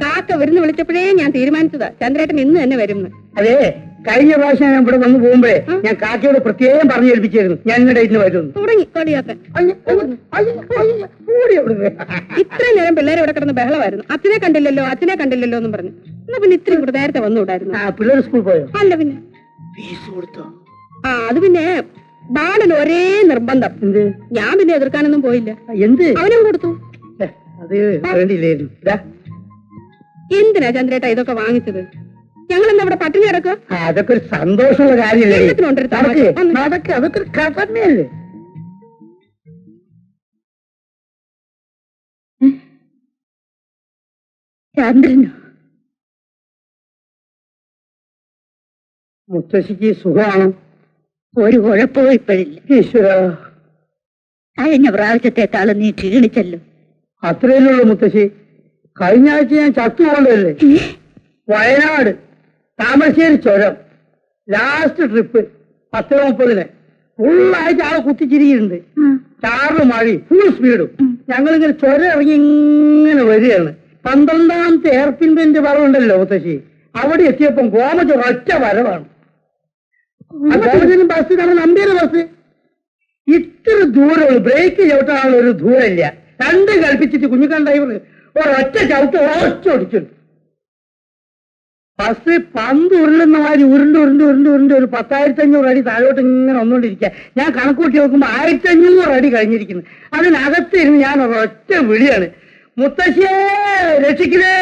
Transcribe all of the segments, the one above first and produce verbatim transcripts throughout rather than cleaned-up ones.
കാക്ക വരുന്ന വിളിച്ചപ്പോഴേ ഞാൻ തീരുമാനിച്ചതാ ചന്ദ്രേട്ടൻ ഇന്ന് തന്നെ വരുന്നു. അതെ, കഴിഞ്ഞ പ്രാവശ്യം ഞാൻ ഇവിടെ വന്ന് പോകുമ്പോഴേ ഞാൻ കാക്കയോട് പ്രത്യേകം പറഞ്ഞു ഏൽപ്പിച്ചായിരുന്നു ഞാൻ ഇന്ന് ഡേറ്റിന് വരുന്നു. ഇത്രയും നേരം പിള്ളേരെ ഇവിടെ കിടന്ന് ബഹളമായിരുന്നു. അച്ഛനെ കണ്ടില്ലല്ലോ അച്ഛനെ കണ്ടില്ലല്ലോ എന്നും പറഞ്ഞു. എന്നാ പിന്നെ ഇത്രയും കൂടെ നേരത്തെ വന്നുകൂടായിരുന്നു. പിള്ളേർ സ്കൂളിൽ പോയോ? അല്ല, പിന്നെ ആ അത് പിന്നെ ബാലന് ഒരേ നിർബന്ധം. ഞാൻ പിന്നെ എതിർക്കാനൊന്നും പോയില്ല. എന്ത് അവനും കൊടുത്തു. എന്തിനാ ചന്ദ്രേട്ട ഇതൊക്കെ വാങ്ങിച്ചത്? ഞങ്ങൾ എന്താ ഇവിടെ പട്ടിണി കിടക്കുക? അതൊക്കെ ഒരു സന്തോഷമുള്ള കാര്യമല്ലേ. ചന്ദ്രനോ? മുത്തശ്ശിക്ക് സുഖമാണോ? ഒരു കുഴപ്പവും ഇപ്പോഴില്ല. ഈശ്വര, കഴിഞ്ഞ പ്രാവശ്യത്തെക്കാളും നീ ക്ഷീണിച്ചല്ലോ. അത്രയല്ലുള്ളൂ മുത്തശ്ശി, കഴിഞ്ഞ ആഴ്ച ഞാൻ ചത്തുകൊണ്ടല്ലേ. വയനാട്, താമരശ്ശേരി ചുരം, ലാസ്റ്റ് ട്രിപ്പ് പത്ത് മുപ്പതിന് ഫുള്ളായിട്ട് ആളെ കുത്തിച്ചിരിക്കുന്നുണ്ട്. ചാറ് മഴ ഫുൾ സ്പീഡും. ഞങ്ങളിങ്ങനെ ചുരം ഇറങ്ങി ഇങ്ങനെ വരികയാണ്. പന്ത്രണ്ടാമത്തെ എയർപിൻ പെന്റെ വരവ് ഉണ്ടല്ലോ മുത്തശ്ശി, അവിടെ എത്തിയപ്പം ഗോമതി ഒറ്റ വരവാണ്. ബസ് നമ്മൾ നമ്പിയ ബസ് ഇത്ര ദൂരമുള്ളൂ. ബ്രേക്ക് ചവിട്ടാനുള്ള ഒരു ദൂരമില്ല. രണ്ട് കൽപ്പിച്ചിട്ട് കുഞ്ഞിക്കൻ ഡ്രൈവർ ഒരൊറ്റ ചവിട്ട് ഓടിച്ചോടിച്ചിട്ടു. ബസ് പന്ത് ഉരുളുന്ന മാതിരി ഉരുണ്ട് ഉരുണ്ട് ഉരുണ്ട് ഉരുണ്ട് ഒരു പത്തായിരത്തി അഞ്ഞൂറ് അടി താഴോട്ട് ഇങ്ങനെ വന്നുകൊണ്ടിരിക്കുക. ഞാൻ കണക്കൂട്ടി നോക്കുമ്പോൾ ആയിരത്തി അഞ്ഞൂറ് അടി കഴിഞ്ഞിരിക്കുന്നു. അതിനകത്ത് ഇരുന്ന് ഞാൻ ഒരൊറ്റ വിളിയാണ്, മുത്തശ്ശേ രക്ഷിക്കലേ.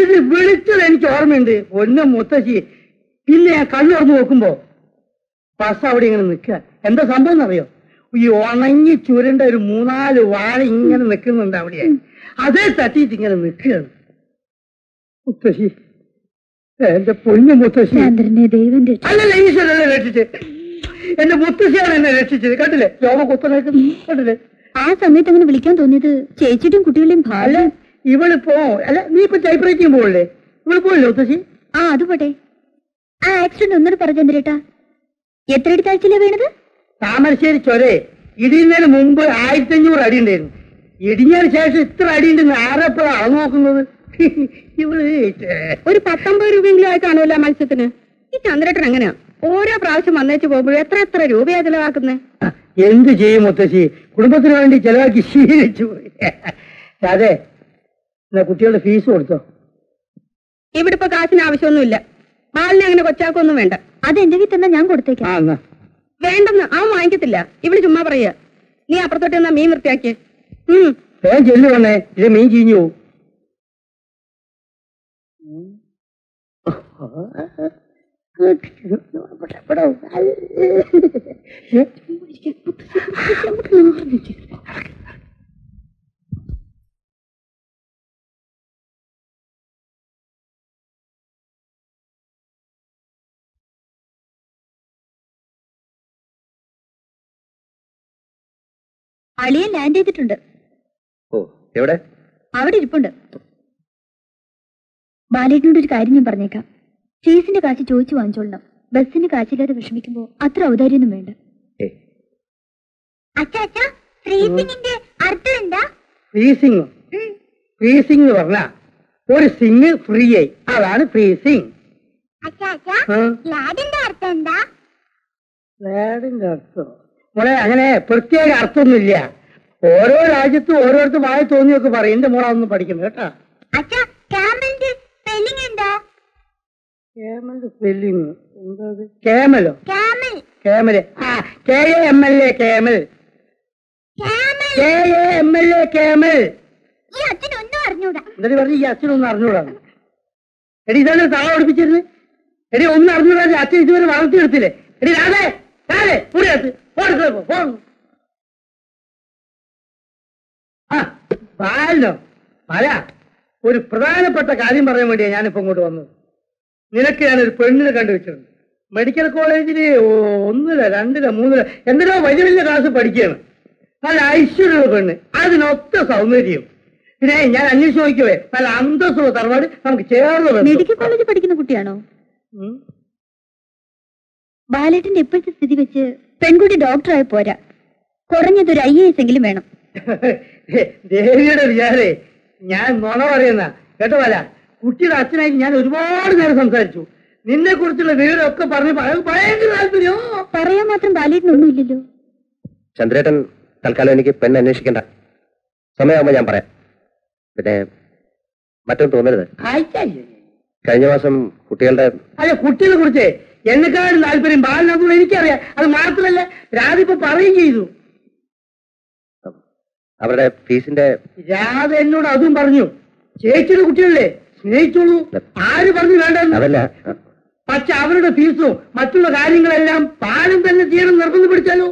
ഇത് വിളിച്ചത് എനിക്ക് ഓർമ്മയുണ്ട് ഒന്ന് മുത്തശ്ശി. പിന്നെ ഞാൻ കണ്ണു തുറന്ന് നോക്കുമ്പോ ബസ് അവിടെ ഇങ്ങനെ നിൽക്കുക. എന്താ സംഭവം എന്നറിയോ? ഈ ഉണങ്ങി ചുരണ്ട ഒരു മൂന്നാല് വാഴ ഇങ്ങനെ നിൽക്കുന്നുണ്ട് അവിടെ. അതേ തട്ടിയിട്ട് ഇങ്ങനെ നിൽക്കുകയാണ്. മുത്തശ്ശി, എന്റെ പൊന്നു മുത്തശ്ശി, അല്ലല്ല ഈശ്വരനെ രക്ഷിച്ച്. എന്റെ മുത്തശ്ശിയാണ് എന്നെ രക്ഷിച്ചത്. കണ്ടില്ലേ ലോകം കുത്തനേക്കുന്നു, കണ്ടില്ലേ? ആ സമയത്ത് അങ്ങനെ വിളിക്കാൻ തോന്നിയത് ചേച്ചിയുടെയും കുട്ടികളുടെയും ഭാര്യ. ഇവളിപ്പോ അല്ല, നീ ഇപ്പൊ ടൈപ്പ് റൈറ്റിംഗ് പോകല്ലേ? ഇവള് പോയില്ലേ മുത്തശ്ശി? ആ അത് പോട്ടെ, ആ ആക്സിഡന്റ് ഒന്നും പറഞ്ഞേട്ടാ. എത്ര അടി താഴ്ചയിലാ വീണത്? താമരശ്ശേരി ചൊരേ ഇടിയുന്നതിന് മുമ്പ് ആയിരത്തി അഞ്ഞൂറ് അടി ഉണ്ടായിരുന്നു. ഇടിഞ്ഞതിന് ശേഷം ഇത്ര അടി ഉണ്ടെന്ന് ആരെപ്പോഴാ അളവ് നോക്കുന്നത്? ഇവള് ഒരു പത്തൊമ്പത് രൂപയെങ്കിലും ആയി കാണൂല മത്സ്യത്തിന്. ഈ ചന്ദ്രേട്ടൻ എങ്ങനെയാ ഓരോ പ്രാവശ്യം വന്നേച്ച് പോകുമ്പോഴും എത്ര എത്ര രൂപയാ ചെലവാക്കുന്നത്? എന്ത് ചെയ്യും മുത്തശ്ശി, കുടുംബത്തിന് വേണ്ടി ചെലവാക്കി ശീലിച്ചു. അതെ, കുട്ടികളുടെ ഫീസ് കൊടുത്തോ? ഇവിടെ ഇപ്പൊ കാശിന് ആവശ്യമൊന്നുമില്ല. ബാലിനെ അങ്ങനെ കൊച്ചാക്കൊന്നും വേണ്ട. അത് എന്റെ വീട്ടിൽ തന്നെ ഞാൻ കൊടുത്തേക്കാം. വേണ്ടെന്ന് അവൻ വാങ്ങിക്കത്തില്ല. ഇവിടെ ചുമ്മാ പറയുക. നീ അപ്പുറത്തോട്ട് എന്നാ മീൻ വൃത്തിയാക്കിയേ. മീൻ ചീഞ്ഞു പോവും. അളിയൻ ലാൻഡ് ചെയ്തിട്ടുണ്ട്. അവിടെ ഇരിപ്പുണ്ട്. ബാലേട്ടനോട് ഒരു കാര്യം ഞാൻ പറഞ്ഞേക്കാം. ഫീസിന്റെ കാശ് ചോദിച്ചു വാങ്ങിച്ചോളണം. ബസ്സിന് കാശില്ലാതെ വിഷമിക്കുമ്പോ അത്ര ഔദാര്യൊന്നും വേണ്ട. ഒരു സിംഗ് ഫ്രീ ആയി, അതാണ് ഫ്രീസിംഗ്. മോളെ അങ്ങനെ പ്രത്യേക അർത്ഥമൊന്നുമില്ല. ഓരോ രാജ്യത്തും ഓരോരുത്തർ വായി തോന്നിയൊക്കെ പറയും. എന്റെ മോളെ ഒന്നും പഠിക്കണം കേട്ടാ. കേമലോ? കേമല് ആ K A M L A camel. K A M L A camel. എന്താ പറഞ്ഞു? ഈ അച്ഛനൊന്നും അറിഞ്ഞൂടാണ്. എടി ഇതാണ് താഴെ ഓടിപ്പിച്ചിരുന്നു. എടി ഒന്നും അറിഞ്ഞൂടാ. അച്ഛൻ ഇതുവരെ വളർത്തിയെടുത്തില്ലേ? എടി രാധേ രാധേ കൂടിയകത്ത് ബാലനോ? അല്ല, ഒരു പ്രധാനപ്പെട്ട കാര്യം പറയാൻ വേണ്ടിയാണ് ഞാനിപ്പോ ഇങ്ങോട്ട് വന്നത്. നിനക്ക് ഞാനൊരു പെണ്ണിനെ കണ്ടുവെച്ചിട്ടുണ്ട്. മെഡിക്കൽ കോളേജില് ഒന്നില രണ്ടില മൂന്നില എന്തിനോ വലിയ വലിയ ക്ലാസ് പഠിക്കുകയാണ്. നല്ല ഐശ്വര്യമുള്ള പെണ്ണ്, അതിനൊത്ത സൗന്ദര്യം. പിന്നെ ഞാൻ അന്വേഷിച്ച് നോക്കിയവേ നല്ല അന്തസ്സുള്ള തറവാട് നമുക്ക് ചേർന്ന്. മെഡിക്കൽ കോളേജിൽ പഠിക്കുന്ന കുട്ടിയാണോ? ബാലേട്ടന്റെ ഇപ്പോഴത്തെ സ്ഥിതി വെച്ച് പെൺകുട്ടി ഡോക്ടറായി പോരാ. കുറഞ്ഞതൊരു ഐ എ എസ് എങ്കിലും വേണം. ദേവിയുടെ വിചാരേ ഞാൻ നുണ പറയുന്ന കേട്ടോ അല്ല. കുട്ടിയുടെ അച്ഛനായി ഞാൻ ഒരുപാട് നേരം സംസാരിച്ചു. നിന്നെ കുറിച്ചുള്ള വിവരമൊക്കെ പറഞ്ഞ് ഭയങ്കര താല്പര്യോ പറയാൻ മാത്രം ബാലിയിട്ടൊന്നുമില്ലല്ലോ. ചന്ദ്രേട്ടൻ തൽക്കാലം എനിക്ക് പെണ്ണ് അന്വേഷിക്കണ്ട, സമയമാകുമ്പോ ഞാൻ പറയാം. പിന്നെ മറ്റൊന്നും തോന്നരുത്. കഴിഞ്ഞ മാസം കുട്ടികളുടെ അതെ കുട്ടികളെ കുറിച്ച് എന്നെക്കാളും താല്പര്യം ബാലിനാണെന്ന് എനിക്കറിയാം. അത് മാത്രമല്ല രാധിപ്പോ പറയുകയും ചെയ്തു. അവരുടെ ഫീസിന്റെ രാധ എന്നോട് അതും പറഞ്ഞു. ചേച്ചിയുടെ കുട്ടികളെ സ്നേഹിച്ചോളൂ, ആര് പറഞ്ഞു വേണ്ടെന്ന്. അതല്ല, പക്ഷെ അവരുടെ ഫീസോ മറ്റുള്ള കാര്യങ്ങളെല്ലാം പാലും തന്നെ തീരം നിർബന്ധ പിടിച്ചാലോ?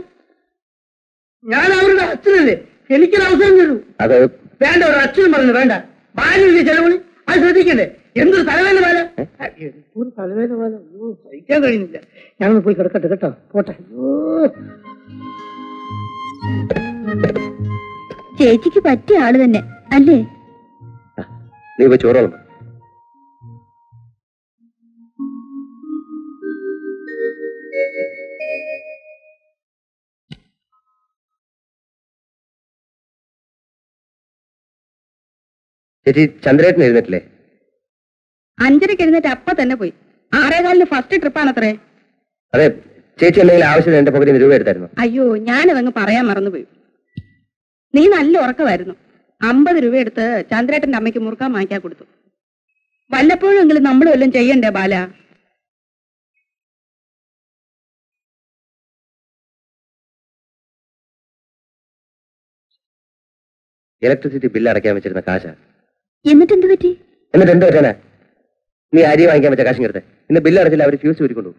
ഞാൻ അവരുടെ അച്ഛനല്ലേ, എനിക്കൊരു അവസരം തരൂ. അത് വേണ്ട, ഒരു അച്ഛനും പറഞ്ഞു വേണ്ട. ബാലിന്റെ ചെലവളി അത് ശ്രദ്ധിക്കണ്ടേ? എന്തൊരു തലവേല പാല, എന്തൊരു തലവേല പാല. അയ്യോ, സഹിക്കാൻ കഴിയുന്നില്ല. ഞങ്ങൾ പോയി കിടക്കട്ടെ കേട്ടോ. പോട്ടെ. ചേച്ചിക്ക് പറ്റിയ ആള് തന്നെ അല്ലേ? നീ പോയി ചോറോളൂ. ചേച്ചി, ചന്ദ്രേട്ടൻ എഴുന്നേറ്റില്ലേ? അഞ്ചരക്ക് എഴുന്നേറ്റ് അപ്പ തന്നെ പോയി. ആറേകാലിന് ഫസ്റ്റ് ട്രിപ്പാണത്രേ. അതെ ചേച്ചി, എന്തെങ്കിലും ആവശ്യത്തിന് എന്റെ പകുതി രൂപ എടുത്തായിരുന്നു. അയ്യോ, ഞാനതങ്ങ് പറയാൻ മറന്നുപോയി. നീ നല്ല ഉറക്കമായിരുന്നു. അമ്പത് രൂപ എടുത്ത് ചന്ദ്രേട്ടന്റെ അമ്മയ്ക്ക് മുറുക്കാൻ വാങ്ങിക്കാൻ കൊടുത്തു. വല്ലപ്പോഴും എങ്കിലും നമ്മൾ വല്ലതും ചെയ്യണ്ടേ ബാല? ഇലക്ട്രിസിറ്റി ബില്ല് അടയ്ക്കാൻ വെച്ചിരുന്ന കാശ എന്നിട്ട് എന്ത് പറ്റി? എന്നിട്ട് എന്ത് പറ്റാനാ? നീ അരി വാങ്ങിക്കാൻ വെച്ച കാശും എടുത്ത് ഇന്ന് ബില്ല് അടച്ചില്ല, അവര് ഫ്യൂസ് ഊരിക്കൊണ്ടു.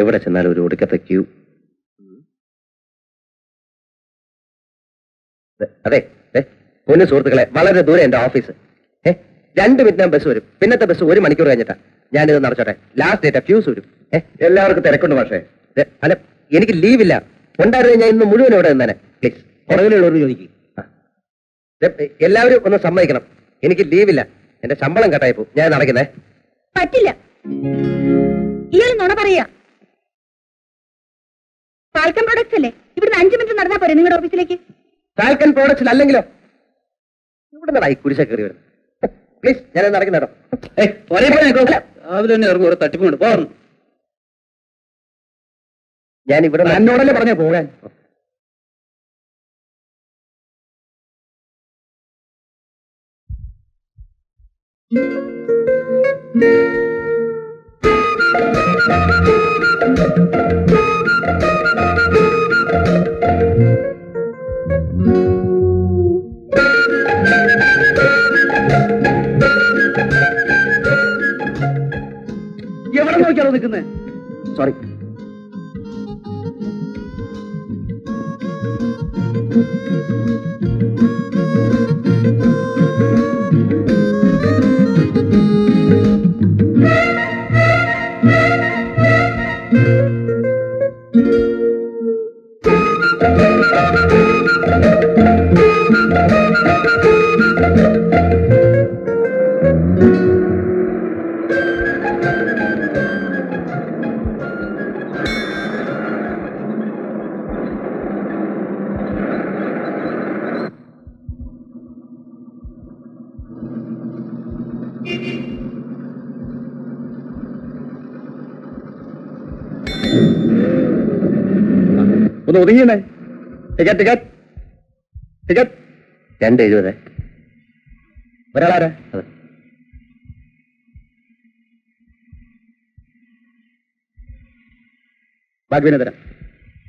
എവിടെ ചെന്നാലും ഒരു ഒടുക്കത്തെ ക്യൂ. അതെ പൊന്നു സുഹൃത്തുക്കളെ, വളരെ ദൂരെ എന്റെ ഓഫീസ്. ഏഹ് രണ്ട് മിനിറ്റ് ഞാൻ ബസ് വരും. പിന്നത്തെ ബസ് ഒരു മണിക്കൂർ കഴിഞ്ഞിട്ടാ. ഞാനിത് നടച്ചോട്ടെ. ലാസ്റ്റ് ഡേറ്റ് ഫ്യൂസ് വരും. ഏഹ് എല്ലാവർക്കും തിരക്കുണ്ട്. പക്ഷേ അല്ല, എനിക്ക് ലീവില്ല. ഉണ്ടായിരുന്നു ഞാൻ ഇന്ന് മുഴുവൻ ഇവിടെ നിന്നേനെ. പ്ലീസ് പുറകിലുള്ളവർ ചോദിക്കും. എല്ലാവരും ഒന്ന് സമ്മതിക്കണം, എനിക്ക് ലീവില്ല. എന്റെ ശമ്പളം കട്ടായി പോകും. ഞാൻ നടക്കുന്നേ പറ്റില്ല. ഇയാൾ നുണ പറയാ. ഫാൽക്കൺ പ്രോഡക്ട്സ് അല്ലേ? ഇവിടുന്ന് അഞ്ചു മിനിറ്റ് നടന്നാ പോരെ നിങ്ങളുടെ ഓഫീസിലേക്ക്? ഫാൽക്കൺ പ്രോഡക്ട്സ് അല്ലെങ്കിലോ? ഇവിടെ നിന്നായി കുരിശ കയറി വരും. പ്ലീസ് ഞാനത് നടക്കുന്നേട്ടോ. രാവിലെ തന്നെ ഇറങ്ങും. ഓരോ തട്ടിപ്പും കൊണ്ട് പോകണം. ഞാൻ ഇവിടെ എന്നോടല്ലേ പറഞ്ഞേ പോകാൻ? എവിടെ നോക്കിയാണോ നിൽക്കുന്നത്? സോറി. ഒന്ന് ഒതുങ്ങിയേ. ടിക്കറ്റ് ടിക്കറ്റ് ടിക്കറ്റ് രണ്ട് എഴുപത്. ഒരാളാരാ? ബാഗ്വിനെ തരാം.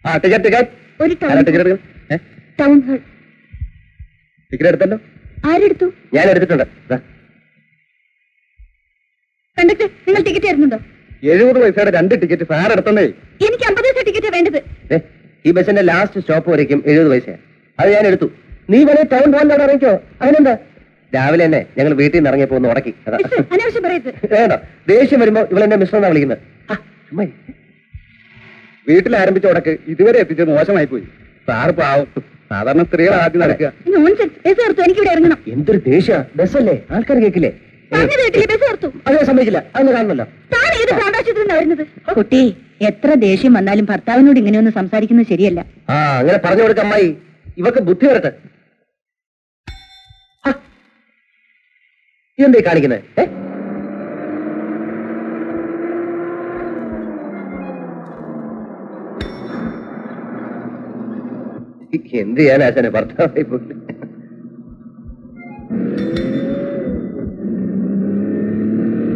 ആ ടിക്കറ്റ് ടിക്കറ്റ് ടിക്കറ്റ് ടിക്കറ്റ് എടുത്തല്ലോ. ആരെടുത്തു? ഞാൻ എടുത്തിട്ടുണ്ട്. നിങ്ങൾ ടിക്കറ്റ് ആയിരുന്നുണ്ടോ? എഴുപത് പൈസയുടെ രണ്ട് ടിക്കറ്റ് സാറെടുത്തേ. എനിക്ക് അമ്പത് പൈസ ടിക്കറ്റ് വേണ്ടത്. ഈ ബസ്സിന്റെ ലാസ്റ്റ് സ്റ്റോപ്പ് വരയ്ക്കും എഴുപത് പൈസ. അത് ഞാൻ എടുത്തു. നീ വരെ ടൗൺ പോകാൻ അറിയിക്കോ? അതിനെന്താ? രാവിലെ തന്നെ ഞങ്ങൾ വീട്ടിൽ നിന്ന് ഇറങ്ങിയപ്പോ ഒന്ന് ഉടക്കി. വേണ്ട, ദേഷ്യം വരുമ്പോ ഇവളെന്നെ മിസ്സെന്നാ വിളിക്കുന്നത്. വീട്ടിൽ ആരംഭിച്ച ഉടക്ക് ഇതുവരെ എത്തിച്ചത് മോശമായി പോയി. സാറ് പാവം. സാധാരണ സ്ത്രീകൾ ആദ്യം നടക്കുക. എന്തൊരു ദേഷ്യ ബസ്സല്ലേ, ആൾക്കാർ കേൾക്കില്ലേ? കുട്ടി എത്ര ദേഷ്യം വന്നാലും ഭർത്താവിനോട് ഇങ്ങനെയൊന്നും സംസാരിക്കുന്നത് ശരിയല്ല. അങ്ങനെ പറഞ്ഞു കൊടുക്ക അമ്മായി, ഇവക്ക് ബുദ്ധി വരട്ടെ. എന്തായി കാണിക്കുന്നത്? എന്ത് ചെയ്യാൻ ആശാനെ, ഭർത്താവായി പോയി.